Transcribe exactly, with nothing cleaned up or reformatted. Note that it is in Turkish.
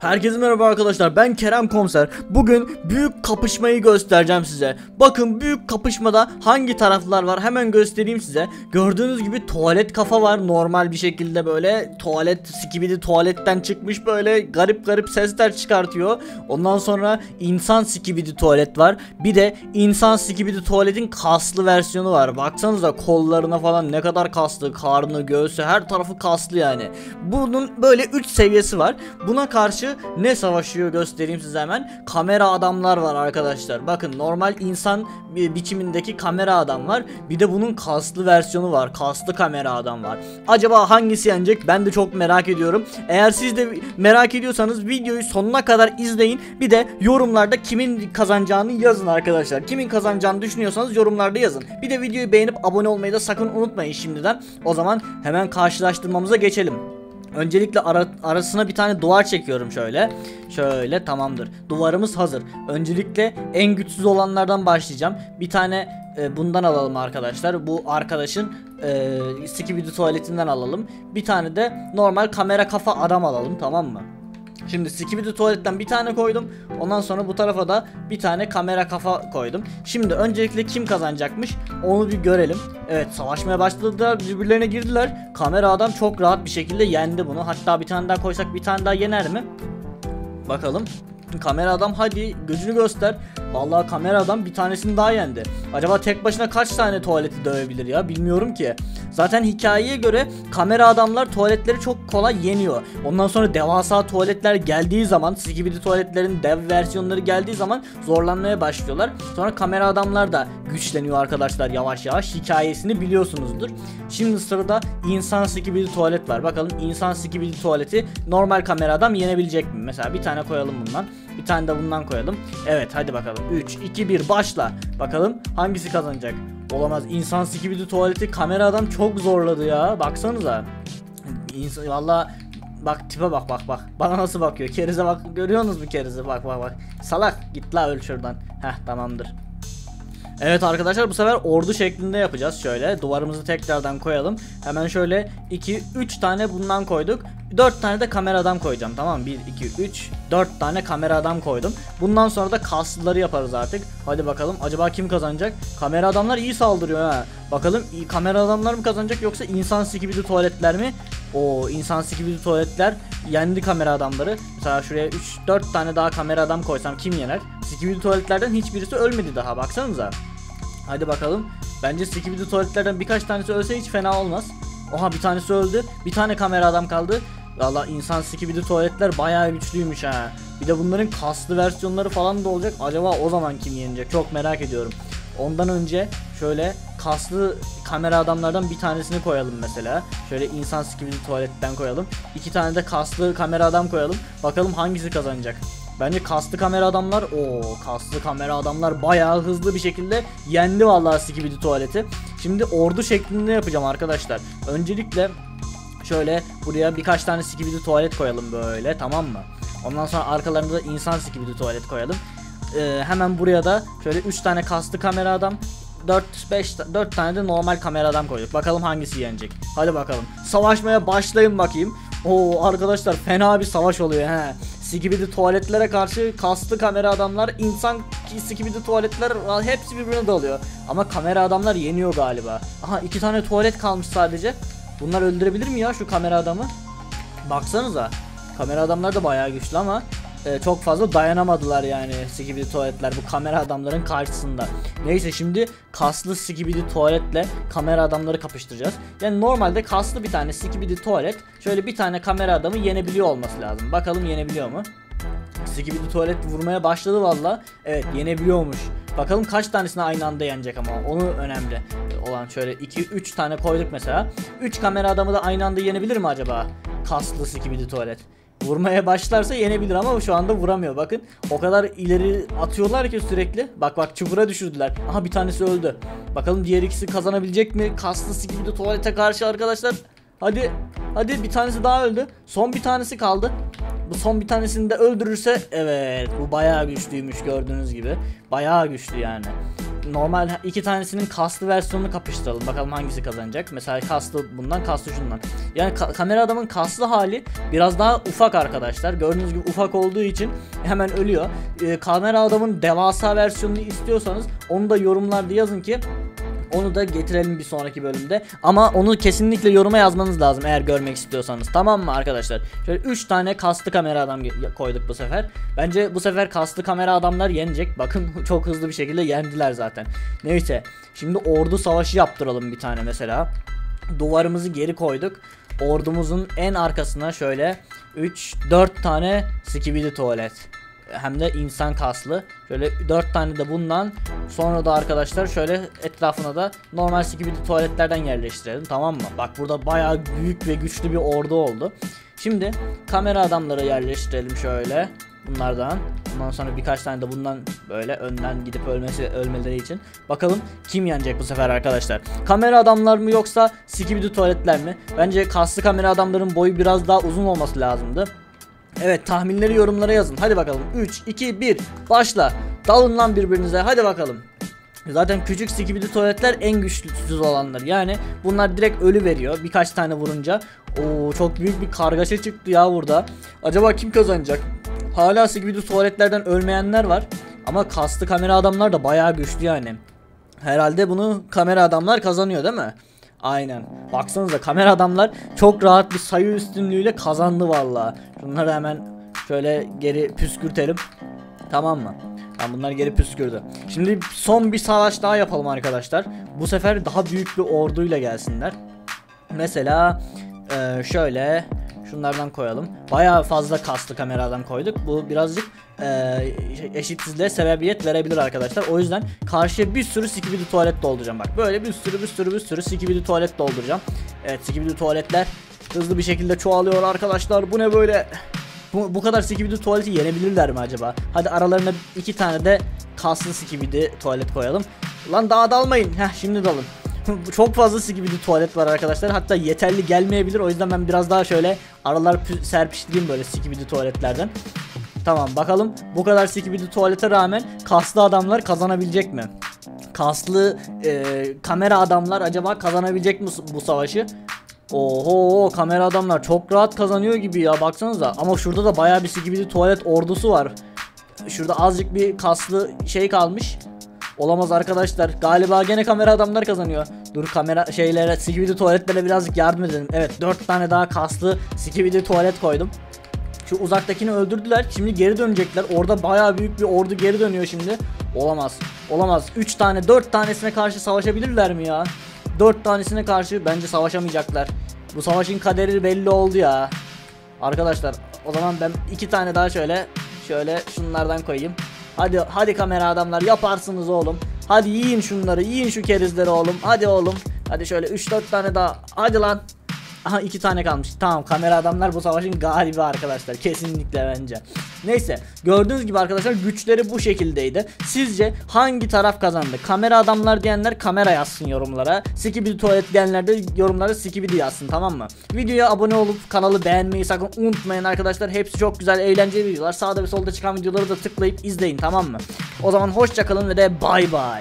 Herkese merhaba arkadaşlar, ben Kerem Komser. Bugün büyük kapışmayı göstereceğim size. Bakın büyük kapışmada hangi taraflar var hemen göstereyim size. Gördüğünüz gibi tuvalet kafa var, normal bir şekilde böyle tuvalet, skibidi tuvaletten çıkmış, böyle garip garip sesler çıkartıyor. Ondan sonra insan skibidi tuvalet var. Bir de insan skibidi tuvaletin kaslı versiyonu var. Baksanıza kollarına falan ne kadar kaslı, karnı, göğsü, her tarafı kaslı yani. Bunun böyle üç seviyesi var. Buna karşı ne savaşıyor göstereyim size hemen. Kamera adamlar var arkadaşlar. Bakın normal insan biçimindeki kamera adam var. Bir de bunun kaslı versiyonu var. Kaslı kamera adam var. Acaba hangisi yenecek? Ben de çok merak ediyorum. Eğer siz de merak ediyorsanız videoyu sonuna kadar izleyin. Bir de yorumlarda kimin kazanacağını yazın arkadaşlar. Kimin kazanacağını düşünüyorsanız yorumlarda yazın. Bir de videoyu beğenip abone olmayı da sakın unutmayın şimdiden. O zaman hemen karşılaştırmamıza geçelim. Öncelikle ara, arasına bir tane duvar çekiyorum şöyle. Şöyle, tamamdır. Duvarımız hazır. Öncelikle en güçsüz olanlardan başlayacağım. Bir tane e, bundan alalım arkadaşlar. Bu arkadaşın e, skibidi tuvaletinden alalım. Bir tane de normal kamera kafa adam alalım, tamam mı? Şimdi skibidi tuvaletten bir tane koydum. Ondan sonra bu tarafa da bir tane kamera kafa koydum. Şimdi öncelikle kim kazanacakmış onu bir görelim. Evet, savaşmaya başladılar, birbirlerine girdiler. Kamera adam çok rahat bir şekilde yendi bunu. Hatta bir tane daha koysak bir tane daha yener mi? Bakalım. Kamera adam hadi gözünü göster. Vallahi kamera adam bir tanesini daha yendi. Acaba tek başına kaç tane tuvaleti dövebilir ya, bilmiyorum ki. Zaten hikayeye göre kamera adamlar tuvaletleri çok kolay yeniyor. Ondan sonra devasa tuvaletler geldiği zaman, skibidi tuvaletlerin dev versiyonları geldiği zaman zorlanmaya başlıyorlar. Sonra kamera adamlar da güçleniyor arkadaşlar yavaş yavaş. Hikayesini biliyorsunuzdur. Şimdi sırada insan skibidi tuvalet var. Bakalım insan skibidi tuvaleti normal kamera adam yenebilecek mi? Mesela bir tane koyalım bundan. Bir tane de bundan koyalım. Evet, hadi bakalım. üç, iki, bir başla. Bakalım hangisi kazanacak? Olamaz. İnsan skibidi tuvaleti kamera adam çok zorladı ya. Baksanıza. İnsan, vallahi bak tipe bak bak bak. Bana nasıl bakıyor? Kerize bak. Görüyorsunuz mu kerize? Bak bak bak. Salak, git la öl şuradan. Heh, tamamdır. Evet arkadaşlar, bu sefer ordu şeklinde yapacağız. Şöyle duvarımızı tekrardan koyalım. Hemen şöyle iki üç tane bundan koyduk. dört tane de kamera adam koyacağım, tamam mı? bir, iki, üç, dört tane kamera adam koydum. Bundan sonra da kaslıları yaparız artık. Hadi bakalım acaba kim kazanacak? Kamera adamlar iyi saldırıyor ha. Bakalım kamera adamlar mı kazanacak yoksa insan skibidi tuvaletler mi? O insan skibidi tuvaletler yendi kamera adamları. Mesela şuraya üç dört tane daha kamera adam koysam kim yener? Skibidi tuvaletlerden hiçbirisi ölmedi daha, baksanıza. Hadi bakalım. Bence skibidi tuvaletlerden birkaç tanesi ölse hiç fena olmaz. Oha, bir tanesi öldü. Bir tane kamera adam kaldı. Valla insan skibidi tuvaletler bayağı güçlüymüş ha. Bir de bunların kaslı versiyonları falan da olacak. Acaba o zaman kim yenecek? Çok merak ediyorum. Ondan önce şöyle kaslı kamera adamlardan bir tanesini koyalım mesela. Şöyle insan skibidi tuvaletten koyalım. İki tane de kaslı kamera adam koyalım. Bakalım hangisi kazanacak? Bence kaslı kamera adamlar, ooo kaslı kamera adamlar bayağı hızlı bir şekilde yendi vallahi skibidi tuvaleti. Şimdi ordu şeklinde yapacağım arkadaşlar. Öncelikle şöyle buraya birkaç tane skibidi tuvalet koyalım böyle, tamam mı? Ondan sonra arkalarında da insan skibidi tuvalet koyalım. Ee, hemen buraya da şöyle üç tane kaslı kamera adam, dört beş dört tane de normal kamera adam koyduk. Bakalım hangisi yenecek? Hadi bakalım. Savaşmaya başlayın bakayım. Oo arkadaşlar, fena bir savaş oluyor he. Skibidi tuvaletlere karşı kaslı kamera adamlar, insan skibidi tuvaletler, hepsi birbirine dalıyor. Ama kamera adamlar yeniyor galiba. Aha, iki tane tuvalet kalmış sadece. Bunlar öldürebilir mi ya şu kamera adamı? Baksanıza. Kamera adamlar da bayağı güçlü ama e, çok fazla dayanamadılar yani skibidi tuvaletler bu kamera adamların karşısında. Neyse, şimdi kaslı skibidi tuvaletle kamera adamları kapıştıracağız. Yani normalde kaslı bir tane skibidi tuvalet şöyle bir tane kamera adamı yenebiliyor olması lazım. Bakalım yenebiliyor mu? Skibidi tuvalet vurmaya başladı valla. Evet, yenebiliyormuş. Bakalım kaç tanesini aynı anda yenecek ama onu önemli olan. Şöyle iki üç tane koyduk mesela. üç kamera adamı da aynı anda yenebilir mi acaba? Kaslı skibidi tuvalet vurmaya başlarsa yenebilir ama şu anda vuramıyor. Bakın o kadar ileri atıyorlar ki sürekli. Bak bak, çukura düşürdüler. Aha, bir tanesi öldü. Bakalım diğer ikisi kazanabilecek mi kaslı skibidi tuvalete karşı arkadaşlar? Hadi hadi, bir tanesi daha öldü. Son bir tanesi kaldı. Bu son bir tanesini de öldürürse, evet bu bayağı güçlüymüş gördüğünüz gibi. Bayağı güçlü yani. normal iki tanesinin kaslı versiyonunu kapıştıralım. Bakalım hangisi kazanacak. Mesela kaslı bundan, kaslı şundan. Yani ka kamera adamın kaslı hali biraz daha ufak arkadaşlar. Gördüğünüz gibi ufak olduğu için hemen ölüyor. Ee, kamera adamın devasa versiyonunu istiyorsanız onu da yorumlarda yazın ki onu da getirelim bir sonraki bölümde. Ama onu kesinlikle yoruma yazmanız lazım eğer görmek istiyorsanız. Tamam mı arkadaşlar? Şöyle üç tane kaslı kamera adam koyduk bu sefer. Bence bu sefer kaslı kamera adamlar yenecek. Bakın çok hızlı bir şekilde yendiler zaten. Neyse. Şimdi ordu savaşı yaptıralım bir tane mesela. Duvarımızı geri koyduk. Ordumuzun en arkasına şöyle üç dört tane skibidi tuvalet. Hem de insan kaslı. Şöyle dört tane de bundan. Sonra da arkadaşlar şöyle etrafına da normal skibidi tuvaletlerden yerleştirelim, tamam mı? Bak burada bayağı büyük ve güçlü bir ordu oldu. Şimdi kamera adamları yerleştirelim şöyle. Bunlardan. Bundan sonra birkaç tane de bundan böyle önden gidip ölmesi ölmeleri için. Bakalım kim yenecek bu sefer arkadaşlar? Kamera adamlar mı yoksa skibidi tuvaletler mi? Bence kaslı kamera adamların boyu biraz daha uzun olması lazımdı. Evet, tahminleri yorumlara yazın. Hadi bakalım. üç iki bir başla. Dalın lan birbirinize. Hadi bakalım. Zaten küçük skibidi tuvaletler en güçsüz olanlar. Yani bunlar direkt ölü veriyor birkaç tane vurunca. Oo, çok büyük bir kargaşa çıktı ya burada. Acaba kim kazanacak? Hala skibidi tuvaletlerden ölmeyenler var. Ama kaslı kamera adamlar da bayağı güçlü yani. Herhalde bunu kamera adamlar kazanıyor değil mi? Aynen. Baksanıza kamera adamlar çok rahat bir sayı üstünlüğüyle kazandı vallahi. Bunları hemen şöyle geri püskürtelim. Tamam mı? Yani bunlar geri püskürdü. Şimdi son bir savaş daha yapalım arkadaşlar. Bu sefer daha büyük bir orduyla gelsinler. Mesela e, şöyle şunlardan koyalım. Bayağı fazla kaslı kameradan koyduk. Bu birazcık e, eşitsizliğe sebebiyet verebilir arkadaşlar. O yüzden karşıya bir sürü skibidi tuvalet dolduracağım. Bak böyle bir sürü bir sürü bir sürü skibidi tuvalet dolduracağım. Evet, skibidi tuvaletler hızlı bir şekilde çoğalıyor arkadaşlar. Bu ne böyle? Bu, bu kadar skibidi tuvaleti yenebilirler mi acaba? Hadi aralarına iki tane de kaslı skibidi tuvalet koyalım. Lan daha dalmayın. Heh, şimdi dalın. Çok fazla skibidi tuvalet var arkadaşlar. Hatta yeterli gelmeyebilir. O yüzden ben biraz daha şöyle aralar serpiştireyim böyle skibidi tuvaletlerden. Tamam, bakalım bu kadar skibidi tuvalete rağmen kaslı adamlar kazanabilecek mi? Kaslı e, kamera adamlar acaba kazanabilecek mi bu savaşı? Oho, kamera adamlar çok rahat kazanıyor gibi ya, baksanıza. Ama şurada da bayağı bir skibidi tuvalet ordusu var. Şurada azıcık bir kaslı şey kalmış. Olamaz arkadaşlar. Galiba gene kamera adamlar kazanıyor. Dur kamera şeylere, skibidi tuvaletlere birazcık yardım edelim. Evet, dört tane daha kaslı skibidi tuvalet koydum. Şu uzaktakini öldürdüler. Şimdi geri dönecekler. Orada bayağı büyük bir ordu geri dönüyor şimdi. Olamaz. Olamaz. üç tane, dört tanesine karşı savaşabilirler mi ya? dört tanesine karşı bence savaşamayacaklar. Bu savaşın kaderi belli oldu ya. Arkadaşlar o zaman ben iki tane daha şöyle şöyle şunlardan koyayım. Hadi hadi kamera adamlar, yaparsınız oğlum. Hadi yiyin şunları, yiyin şu kerizleri oğlum. Hadi oğlum. Hadi şöyle üç dört tane daha. Hadi lan. Aha, iki tane kalmış. Tamam, kamera adamlar bu savaşın galibi arkadaşlar. Kesinlikle bence. Neyse, gördüğünüz gibi arkadaşlar güçleri bu şekildeydi. Sizce hangi taraf kazandı? Kamera adamlar diyenler kamera yazsın yorumlara. Skibidi tuvalet diyenler de yorumlara skibidi yazsın, tamam mı? Videoya abone olup kanalı beğenmeyi sakın unutmayın arkadaşlar. Hepsi çok güzel, eğlenceli videolar. Sağda ve solda çıkan videoları da tıklayıp izleyin, tamam mı? O zaman hoşça kalın ve de bay bay.